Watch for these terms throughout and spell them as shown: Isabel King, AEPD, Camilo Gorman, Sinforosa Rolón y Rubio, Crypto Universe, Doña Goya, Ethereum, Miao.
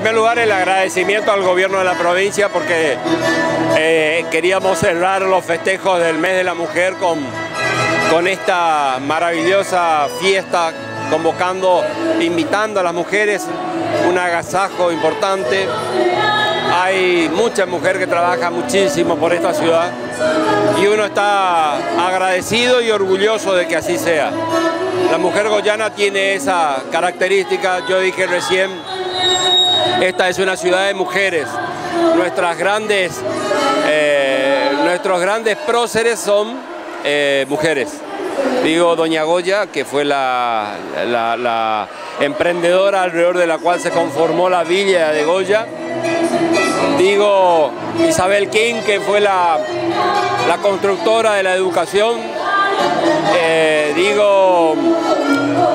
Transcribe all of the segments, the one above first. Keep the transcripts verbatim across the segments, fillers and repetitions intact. primer lugar, el agradecimiento al gobierno de la provincia porque eh, queríamos cerrar los festejos del mes de la mujer con, con esta maravillosa fiesta, convocando, invitando a las mujeres, un agasajo importante. Hay muchas mujeres que trabajan muchísimo por esta ciudad y uno está agradecido y orgulloso de que así sea. La mujer goyana tiene esa característica, yo dije recién, esta es una ciudad de mujeres. Nuestras grandes, eh, nuestros grandes próceres son eh, mujeres. Digo, Doña Goya, que fue la, la, la emprendedora alrededor de la cual se conformó la villa de Goya. Digo, Isabel King, que fue la, la constructora de la educación. Eh, digo,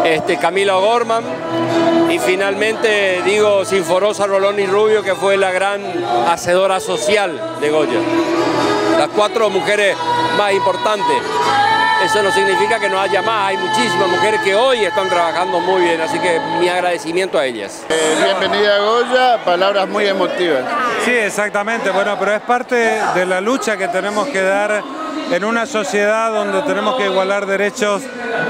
este, Camilo Gorman. Y finalmente, digo, Sinforosa Rolón y Rubio, que fue la gran hacedora social de Goya. Las cuatro mujeres más importantes. Eso no significa que no haya más, hay muchísimas mujeres que hoy están trabajando muy bien, así que mi agradecimiento a ellas. Eh, bienvenida a Goya, palabras muy emotivas. Sí, exactamente, bueno, pero es parte de la lucha que tenemos que dar en una sociedad donde tenemos que igualar derechos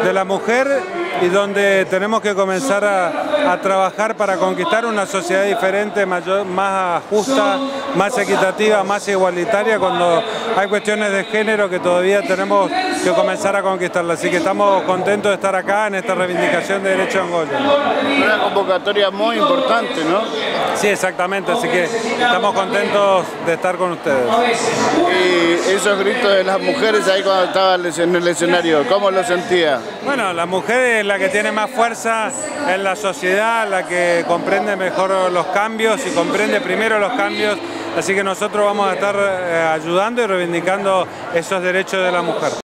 de la mujer y donde tenemos que comenzar a, a trabajar para conquistar una sociedad diferente, mayor, más justa, más equitativa, más igualitaria, cuando hay cuestiones de género que todavía tenemos que comenzar a conquistarla. Así que estamos contentos de estar acá en esta reivindicación de derechos en Goya. Una convocatoria muy importante, ¿no? Sí, exactamente, así que estamos contentos de estar con ustedes. Y esos gritos de las mujeres ahí cuando estaba en el escenario, ¿cómo lo sentía? Bueno, la mujer es la que tiene más fuerza en la sociedad, la que comprende mejor los cambios y comprende primero los cambios. Así que nosotros vamos a estar ayudando y reivindicando esos derechos de la mujer.